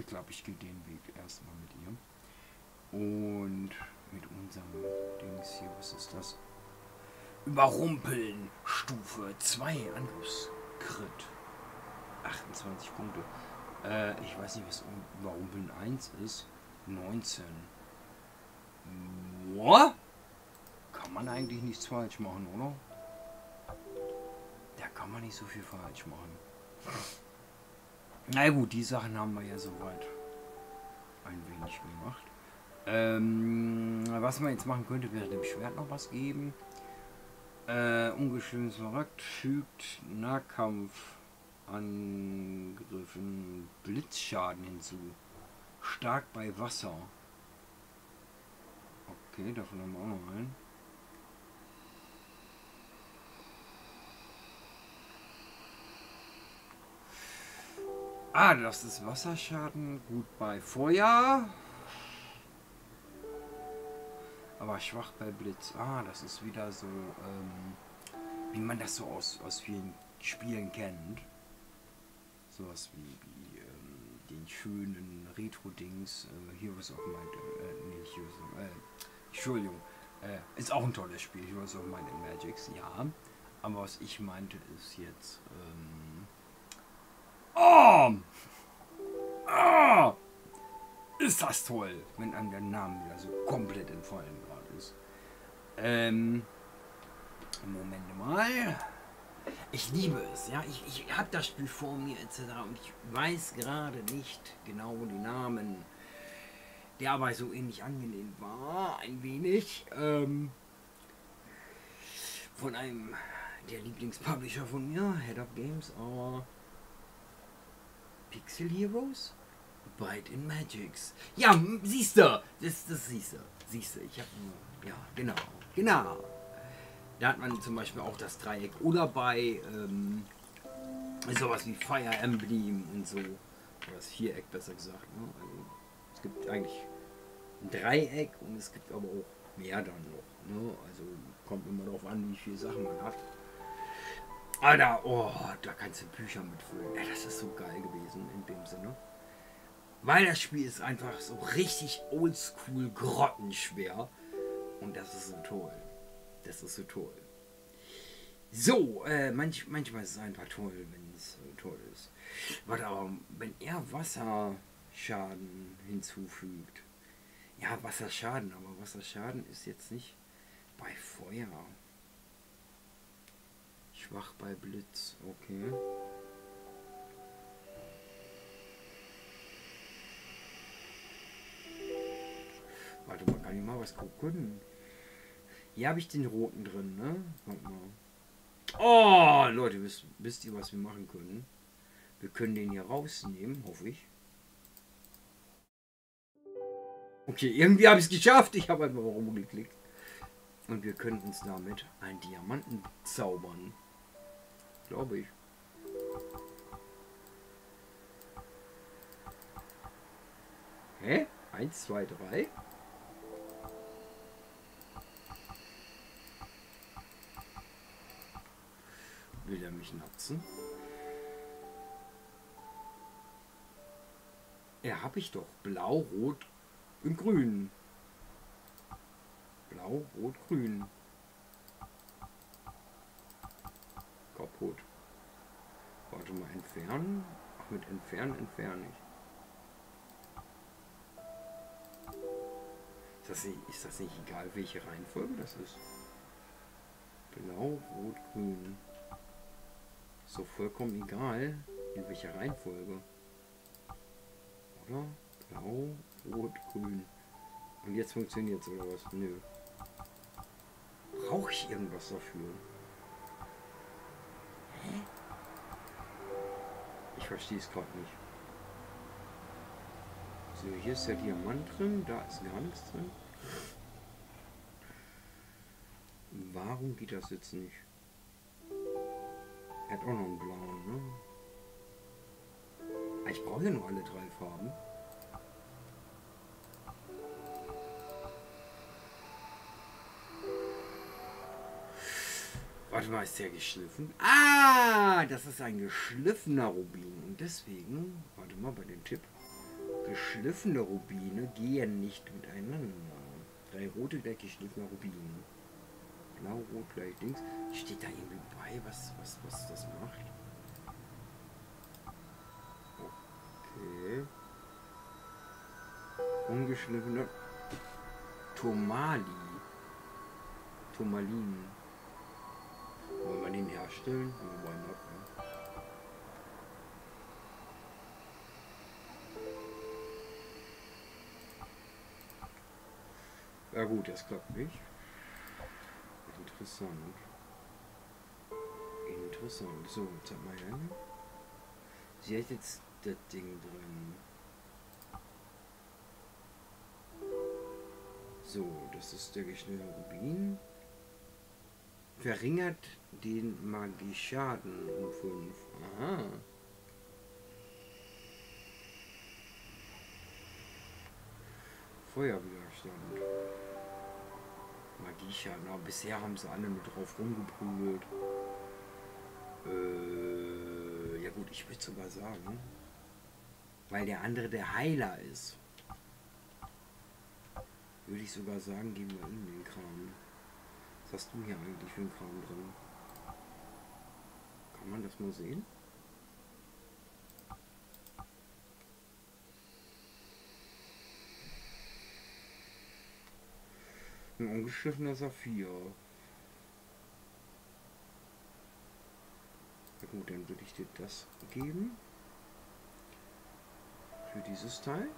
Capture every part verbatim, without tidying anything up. Ich glaube, ich gehe den Weg erstmal mit ihr. Und mit unserem Dings hier, was ist das? Überrumpeln, Stufe zwei, Angriffskrit. achtundzwanzig Punkte. Äh, ich weiß nicht, was Überrumpeln eins ist. neunzehn. Boah? Kann man eigentlich nichts falsch machen, oder? Da kann man nicht so viel falsch machen. Na gut, die Sachen haben wir ja soweit ein wenig gemacht. Ähm, was man jetzt machen könnte, wäre dem Schwert noch was geben. Äh, ungeschützten Smaragd fügt Nahkampfangriffen Blitzschaden hinzu. Stark bei Wasser. Okay, davon haben wir auch noch einen. Ah, das ist Wasserschaden. Gut bei Feuer. Aber schwach bei Blitz. Ah, das ist wieder so, ähm, wie man das so aus, aus vielen Spielen kennt. Sowas wie, wie ähm, den schönen Retro-Dings. Äh, Heroes of Might äh, nee, Heroes of, äh, Entschuldigung. Äh, ist auch ein tolles Spiel. Heroes of Might and Magic, ja. Aber was ich meinte ist jetzt, ähm... Oh! Oh! Ist das toll, wenn einem der Name wieder so komplett entfallen gerade ist. Ähm, Moment mal. Ich liebe es, ja. Ich, ich habe das Spiel vor mir et cetera. Und ich weiß gerade nicht genau den Namen, der aber so ähnlich angelehnt war, ein wenig. Ähm, von einem der Lieblingspublisher von mir, Head Up Games, aber Pixel Heroes? Might and Magics. Ja, siehst du, das, das siehst du, siehst du, ich habe nur, ja, genau, genau. Da hat man zum Beispiel auch das Dreieck oder bei ähm, sowas wie Fire Emblem und so, oder das Viereck besser gesagt. Ne? Also, es gibt eigentlich ein Dreieck und es gibt aber auch mehr dann noch. Ne? Also kommt immer darauf an, wie viele Sachen man hat. Alter, oh, da kannst du Bücher mitfüllen. Ja, das ist so geil gewesen in dem Sinne. Weil das Spiel ist einfach so richtig oldschool grottenschwer. Und das ist so toll. Das ist so toll. So, äh, manch, manchmal ist es einfach toll, wenn es so toll ist. Warte, aber wenn er Wasserschaden hinzufügt. Ja, Wasserschaden, aber Wasserschaden ist jetzt nicht bei Feuer. Schwach bei Blitz, okay. Warte mal, kann ich mal was gucken? Hier habe ich den roten drin, ne? Warte mal. Oh, Leute, wisst, wisst ihr, was wir machen können? Wir können den hier rausnehmen, hoffe ich. Okay, irgendwie habe ich es geschafft. Ich habe einfach rumgeklickt. Und wir können uns damit einen Diamanten zaubern. Glaube ich. Hä? Eins, zwei, drei. Will er mich napsen? Ja, hab ich doch. Blau, Rot und Grün. Blau, Rot, Grün. Kaputt. Warte mal, entfernen. Ach, mit entfernen, entferne ich. Ist das nicht, ist das nicht egal, welche Reihenfolge das ist? Blau, Rot, Grün. So vollkommen egal, in welcher Reihenfolge. Oder? Blau, Rot, Grün. Und jetzt funktioniert es oder was? Nö. Brauche ich irgendwas dafür? Hä? Ich verstehe es gerade nicht. So, hier ist der Diamant drin, da ist gar nichts drin. Warum geht das jetzt nicht? Er hat auch noch einen blauen, ne? Ich brauche ja nur alle drei Farben. Warte mal, ist der geschliffen? Ah, das ist ein geschliffener Rubin. Und deswegen, warte mal bei dem Tipp, Geschliffene Rubine gehen nicht miteinander. Drei rote gleich geschliffene Rubine. Blau, rot gleich links. Steht da irgendwie bei, was, was, was das macht? Okay. Ungeschliffene Tomali. Tomalin. Wollen wir den herstellen? Wir wollen noch. Ja gut, das klappt nicht. Interessant. Interessant. So, jetzt hat man ja. Sie hat jetzt das Ding drin. So, das ist der geschnittene Rubin. Verringert den Magieschaden um fünf. Aha. Feuerwiderstand. Magieschaden, aber bisher haben sie alle mit drauf rumgeprügelt. Äh, ja gut, ich würde sogar sagen, weil der andere der Heiler ist, würde ich sogar sagen, geben wir ihm den Kram. Was hast du hier eigentlich für einen Kram drin? Kann man das mal sehen? Ein ungeschliffener Saphir. Na gut, dann würde ich dir das geben. Für dieses Teil.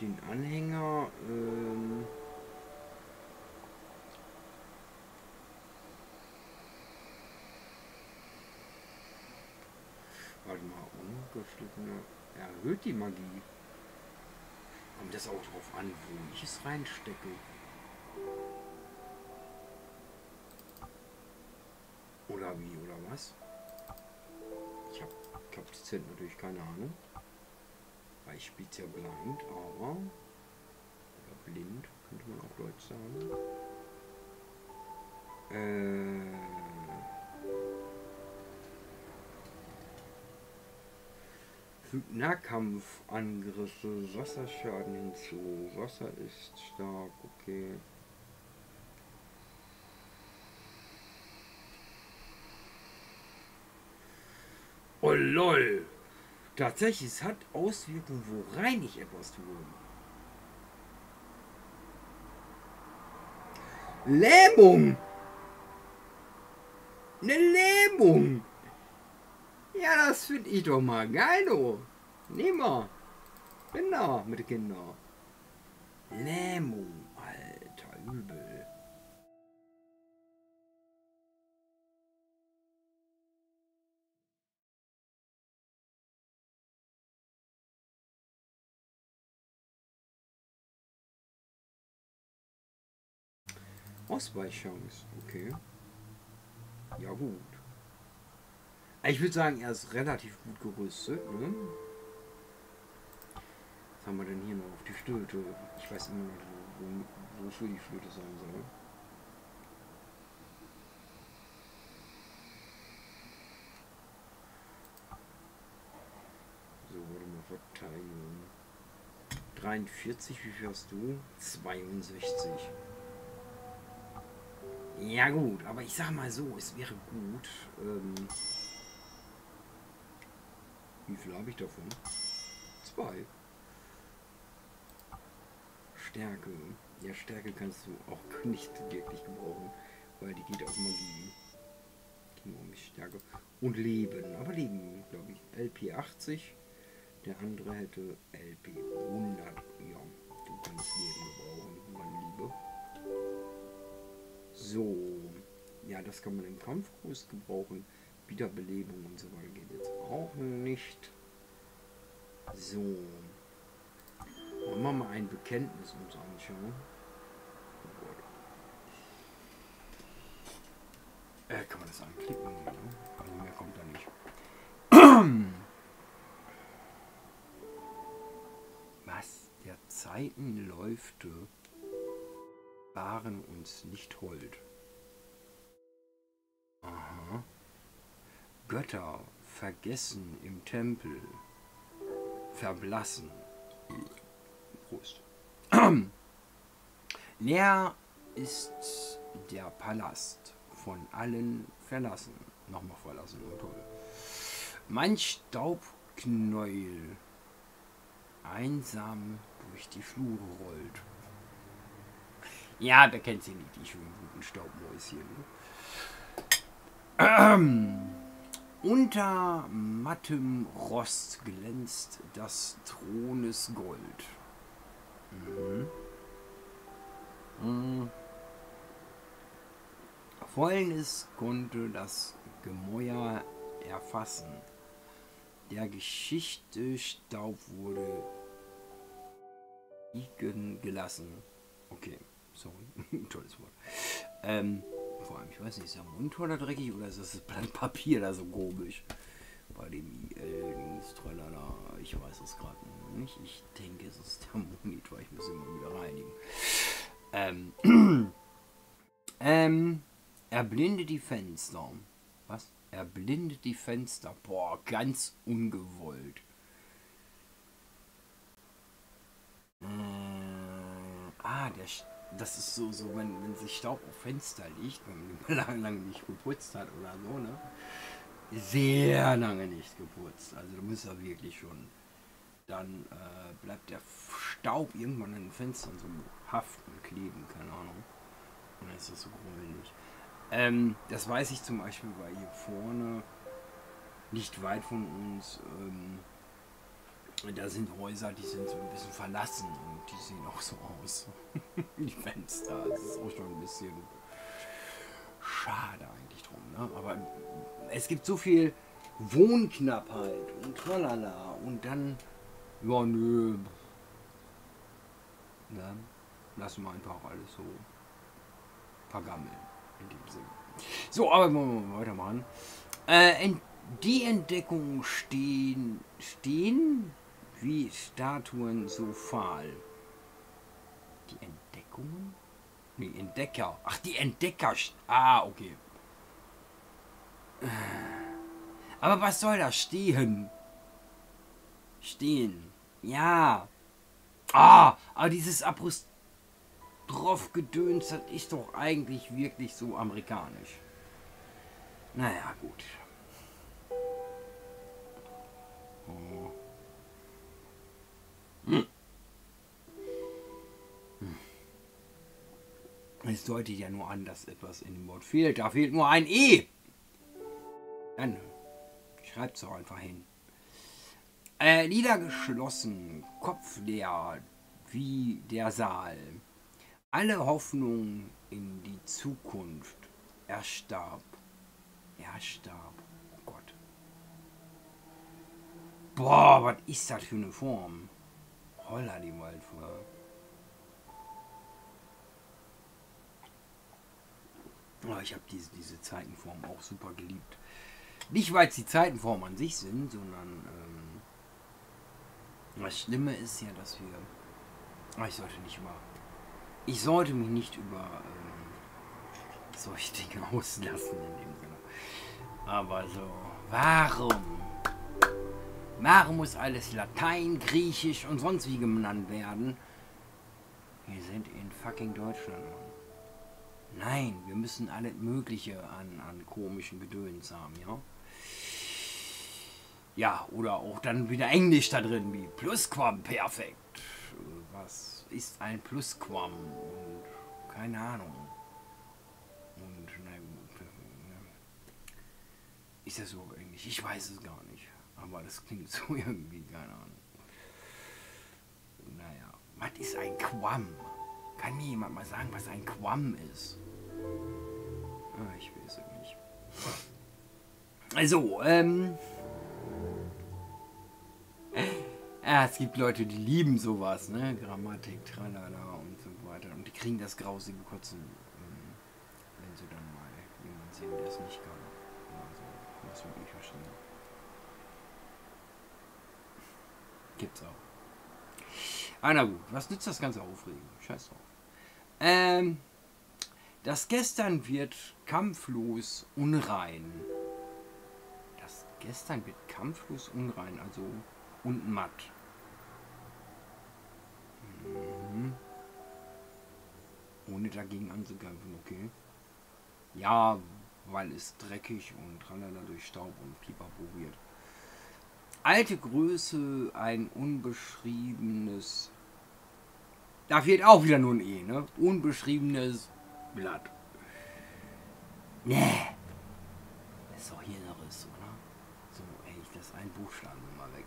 Den Anhänger. Ähm Warte mal, ungeschliffener. Erhöht die Magie. Kommt das auch drauf an, wo ich es reinstecke? Oder wie, oder was? Ich habe ich hab das Zelt natürlich keine Ahnung. Weil ich spiele es ja blind, aber... Oder blind, könnte man auch deutsch sagen. Äh... Nahkampfangriffe, Wasserschaden hinzu. Wasser ist stark, okay. Oh lol! Tatsächlich, es hat Auswirkungen, worein ich etwas tue. Lähmung! Eine Lähmung! Ja, das finde ich doch mal geil, oh. Nehmen wir. Genau, mit den Kindern. Lähmung, alter, übel. Ausweichchance, okay. Ja gut. Ich würde sagen, er ist relativ gut gerüstet, ne? Was haben wir denn hier noch auf die Flöte? Ich weiß immer nicht, wo, wofür die Flöte sein soll. So, warte mal, Verteidigung. dreiundvierzig, wie viel hast du? zweiundsechzig. Ja gut, aber ich sag mal so, es wäre gut, ähm... Wie viel habe ich davon? Zwei. Stärke. Ja, Stärke kannst du auch nicht wirklich gebrauchen, weil die geht auf Magie. Ging um mich Stärke. Und Leben. Aber Leben, glaube ich. L P achtzig. Der andere hätte L P hundert. Ja, du kannst Leben gebrauchen, meine Liebe. So. Ja, das kann man im Kampf groß gebrauchen. Wiederbelebung und so weiter geht jetzt auch nicht. So. Machen wir mal ein Bekenntnis uns anschauen. Oh äh, kann man das anklicken? Ne? Also mehr kommt da nicht. Was der Zeiten läufte, waren uns nicht hold. Aha. Götter Vergessen im Tempel. Verblassen. Prost. Leer ist der Palast, von allen verlassen. Nochmal verlassen, oh toll. Mein Staubknäuel einsam durch die Flure rollt. Ja, da kennt ihr nicht die schönen guten Staubmäuschen. Ähm, unter mattem Rost glänzt das Thrones Gold. Mhm. Mhm. Fäulnis konnte das Gemäuer erfassen. Der Geschichte Staub wurde liegen gelassen. Okay, sorry, tolles Wort. Ähm, vor allem, ich weiß nicht, ist der Mund oder dreckig oder ist das Blatt Papier da so komisch? Bei dem I L-Stralala, ich weiß es gerade nicht. Ich denke, es ist der Monitor, ich muss ihn mal wieder reinigen. Ähm, ähm, er blindet die Fenster. Was? Er blindet die Fenster. Boah, ganz ungewollt. Mmh. Ah, der, das ist so, so wenn, wenn sich Staub auf Fenster liegt, wenn man lange, lange nicht geputzt hat oder so, ne? Sehr lange nicht geputzt. Also du musst ja wirklich schon. Dann äh, bleibt der Staub irgendwann an den Fenstern so haften, kleben, keine Ahnung. Und dann ist das so gräulich. Ähm, das weiß ich zum Beispiel, weil hier vorne, nicht weit von uns, ähm, da sind Häuser, die sind so ein bisschen verlassen und die sehen auch so aus. Die Fenster, das ist auch schon ein bisschen schade eigentlich drum, ne? Aber es gibt so viel Wohnknappheit und tralala und dann, ja nö, ne? Lassen wir einfach alles so vergammeln. In dem Sinne. So, aber wollen wir mal weitermachen. Äh, ent die Entdeckungen stehen, stehen wie Statuen so fahl. Die Entdeckungen? Nee, Entdecker. Ach, die Entdecker. Ah, okay. Aber was soll da stehen? Stehen. Ja. Ah, aber dieses Apostroph drauf gedöns, das ist doch eigentlich wirklich so amerikanisch. Naja, gut. Oh. Hm. Hm. Es deutet ja nur an, dass etwas in dem Wort fehlt. Da fehlt nur ein E. Dann schreibt es doch einfach hin. Äh, niedergeschlossen, kopfleer, wie der Saal. Alle Hoffnung in die Zukunft. Er starb. Er starb. Oh Gott. Boah, was ist das für eine Form? Holla die Waldfeuer. Oh, ich habe diese, diese Zeitenform auch super geliebt. Nicht, weil es die Zeitenform an sich sind, sondern ähm, das Schlimme ist ja, dass wir... Oh, ich sollte nicht mal... Ich sollte mich nicht über ähm, solche Dinge auslassen in dem Sinne. Aber so, warum? Warum muss alles Latein, Griechisch und sonst wie genannt werden? Wir sind in fucking Deutschland. Nein, wir müssen alles Mögliche an, an komischen Gedöns haben, ja? Ja, oder auch dann wieder Englisch da drin, wie Plusquamperfekt. Was? Ist ein Plusquam und keine Ahnung. Und na gut, ist das so eigentlich? Ich weiß es gar nicht. Aber das klingt so irgendwie, keine Ahnung. Naja, was ist ein Quam? Kann mir jemand mal sagen, was ein Quam ist? Ah, ich weiß es nicht. Also, ähm. Ja, es gibt Leute, die lieben sowas, ne? Grammatik, tralala und so weiter. Und die kriegen das grausige Kotzen, wenn sie dann mal jemanden sehen, der es nicht kann. Also, das würde ich verstehen. Gibt's auch. Ah, na gut, was nützt das ganze Aufregen? Scheiß drauf. Ähm, das Gestern wird kampflos unrein. Das Gestern wird kampflos unrein, also und matt. Mhm. Ohne dagegen anzugreifen, okay. Ja, weil es dreckig und tralala durch Staub und Pipapo wird. Alte Größe, ein unbeschriebenes... Da wird auch wieder nur ein E, ne? Unbeschriebenes Blatt. Nee. Das ist doch hier noch ist, oder? So, ey, ich lasse einen Buchstaben mal weg.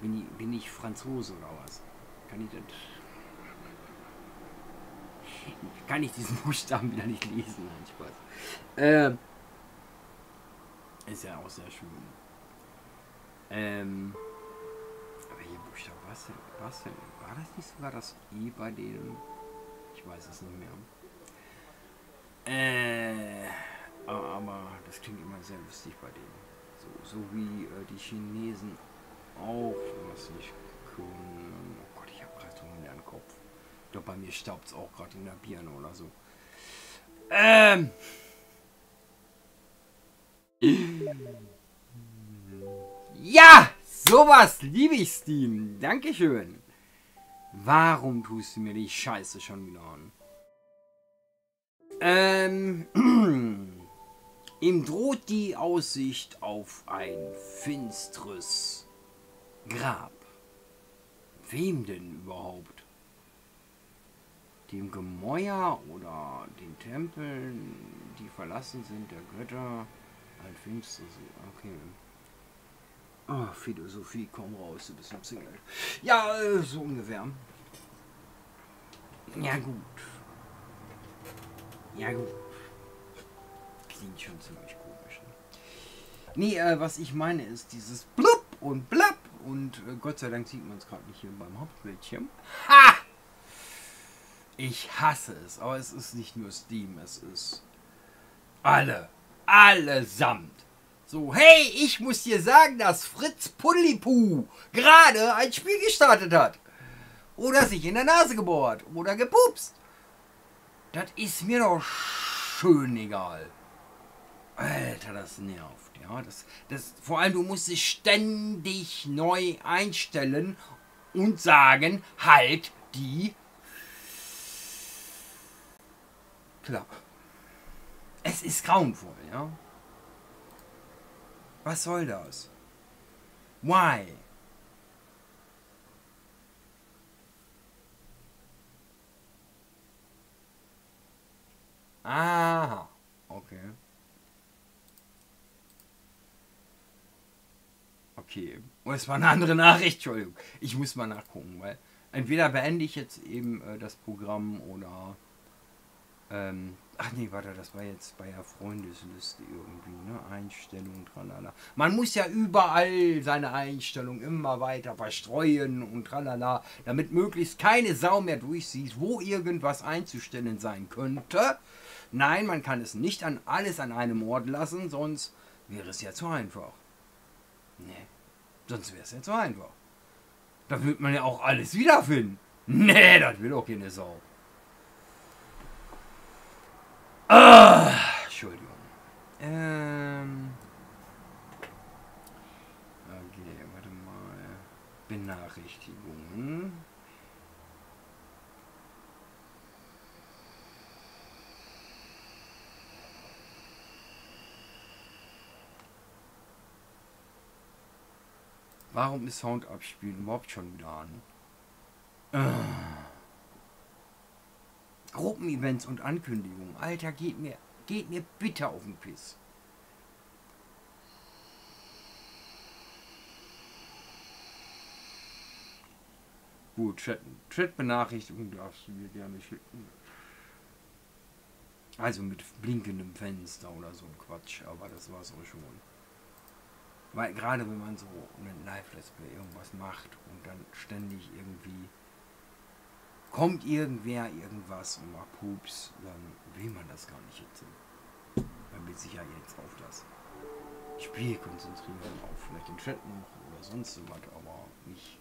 Bin ich, bin ich Franzose oder was? Kann ich das... Kann ich diesen Buchstaben wieder nicht lesen? Nein, Spaß. Ähm, ist ja auch sehr schön. Ähm, aber hier Buchstaben, was denn? Was denn? War das nicht sogar das I bei denen? Ich weiß es nicht mehr. Äh, aber das klingt immer sehr lustig bei denen. So, so wie äh, die Chinesen auch was nicht können. Oh Gott, ich habe gerade so einen leeren Kopf. Ich glaube, bei mir staubt es auch gerade in der Birne oder so. Ähm. Ja, sowas liebe ich, Steam. Dankeschön. Warum tust du mir die Scheiße schon wieder an? Ähm. Ihm droht die Aussicht auf ein finstres Grab. Wem denn überhaupt? Dem Gemäuer oder den Tempeln, die verlassen sind, der Götter? Ein finstres... Okay. Oh, Philosophie, komm raus, du bist am Single. Ja, so ungefähr. Ja gut. Ja gut. Klingt schon ziemlich komisch. Ne? Nee, äh, was ich meine ist dieses Blub und Blub. Und äh, Gott sei Dank sieht man es gerade nicht hier beim Hauptbildschirm. Ha! Ich hasse es, aber es ist nicht nur Steam, es ist alle, allesamt. So, hey, ich muss dir sagen, dass Fritz Puddelipoo gerade ein Spiel gestartet hat. Oder sich in der Nase gebohrt oder gepupst. Das ist mir doch schön egal. Alter, das nervt. Ja, das, das, vor allem, du musst dich ständig neu einstellen und sagen, halt die Klappe. Es ist grauenvoll, ja. Was soll das? Why? Ah, okay. Okay. Oh, es war eine andere Nachricht, Entschuldigung. Ich muss mal nachgucken, weil entweder beende ich jetzt eben äh, das Programm oder... Ähm, ach nee, warte, das war jetzt bei der Freundesliste irgendwie, ne? Einstellung, tralala. Man muss ja überall seine Einstellung immer weiter verstreuen und tralala, damit möglichst keine Sau mehr durchsieht, wo irgendwas einzustellen sein könnte. Nein, man kann es nicht an alles an einem Ort lassen, sonst wäre es ja zu einfach. Nee, sonst wäre es ja zu einfach. Da würde man ja auch alles wiederfinden. Nee, das will auch keine Sau. Ah, Entschuldigung. Ähm. Okay, warte mal. Benachrichtigungen. Warum ist Sound abspielen überhaupt schon wieder an? Ah. Gruppenevents und Ankündigungen. Alter, geht mir, geht mir bitte auf den Piss. Gut, Chat-Benachrichtigung darfst du mir gerne schicken. Also mit blinkendem Fenster oder so ein Quatsch, aber das war's auch schon. Weil gerade wenn man so einen Live-Let's Play irgendwas macht und dann ständig irgendwie kommt irgendwer irgendwas und macht Pups, dann will man das gar nicht jetzt. Man will sich ja jetzt auf das Spiel konzentrieren, auf vielleicht den Chat noch oder sonst was, aber nicht.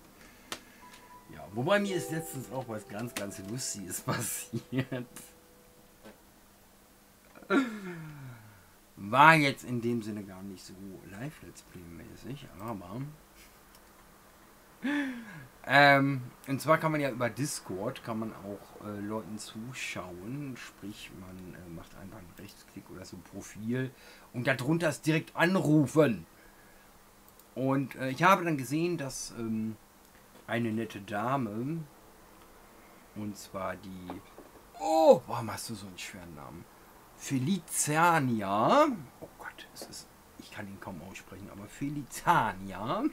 Ja, wobei mir ist letztens auch was ganz, ganz Lustiges passiert. War jetzt in dem Sinne gar nicht so live-let's play-mäßig, aber ähm, und zwar kann man ja über Discord kann man auch äh, Leuten zuschauen, sprich man äh, macht einfach einen Rechtsklick oder so ein Profil und darunter ist direkt anrufen. Und äh, ich habe dann gesehen, dass ähm, eine nette Dame, und zwar die, oh, warum hast du so einen schweren Namen? Felizania, oh Gott, es ist, ich kann ihn kaum aussprechen, aber Felizania,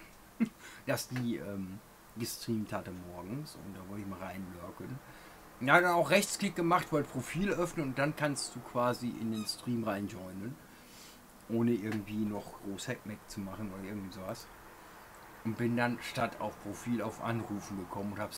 dass die ähm, gestreamt hatte morgens und da wollte ich mal reinlurken. Ja, dann auch Rechtsklick gemacht, wollte Profil öffnen und dann kannst du quasi in den Stream reinjoinen, ohne irgendwie noch groß Hackmack zu machen oder irgendwie sowas. Und bin dann statt auf Profil auf Anrufen gekommen und hab's